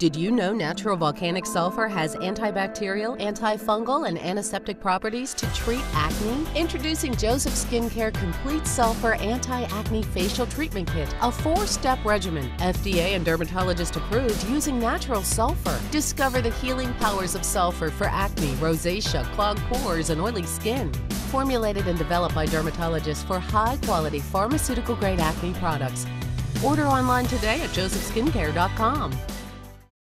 Did you know natural volcanic sulfur has antibacterial, antifungal, and antiseptic properties to treat acne? Introducing Joesoef Skincare Complete Sulfur Anti-Acne Facial Treatment Kit, a 4-step regimen, FDA and dermatologist approved using natural sulfur. Discover the healing powers of sulfur for acne, rosacea, clogged pores, and oily skin. Formulated and developed by dermatologists for high-quality pharmaceutical-grade acne products. Order online today at joesoefskincare.com.